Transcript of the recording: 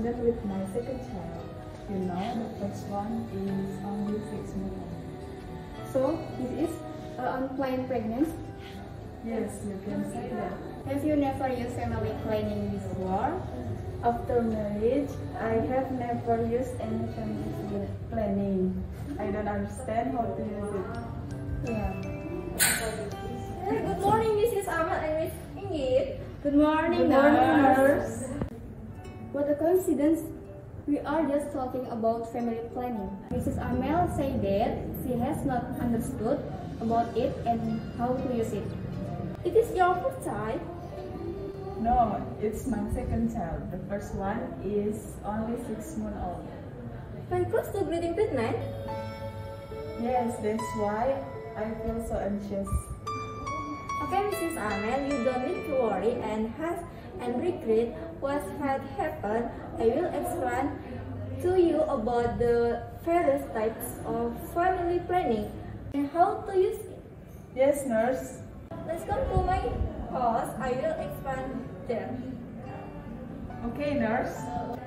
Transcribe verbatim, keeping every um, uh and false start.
pregnant with my second child. You know, the first one is only six months. So this is an unplanned pregnancy? Yes, you can say that. Have you never used family planning before? After marriage, I have never used any family planning. I don't understand how to use it. Yeah. Good morning, Missus Ahmad and Miss Inggit. Good morning, Good morning nurse. What a coincidence. We are just talking about family planning. Missus Amel said that she has not understood about it and how to use it. It is your first child? No, it's my second child. The first one is only six months old. Very close to getting pregnant? Yes, that's why I feel so anxious. Okay, Missus Amel, you don't need to worry and have and regret what had happened. I will explain to you about the various types of family planning and how to use it. Yes, nurse. Let's come to my house. I will explain there. Okay, nurse.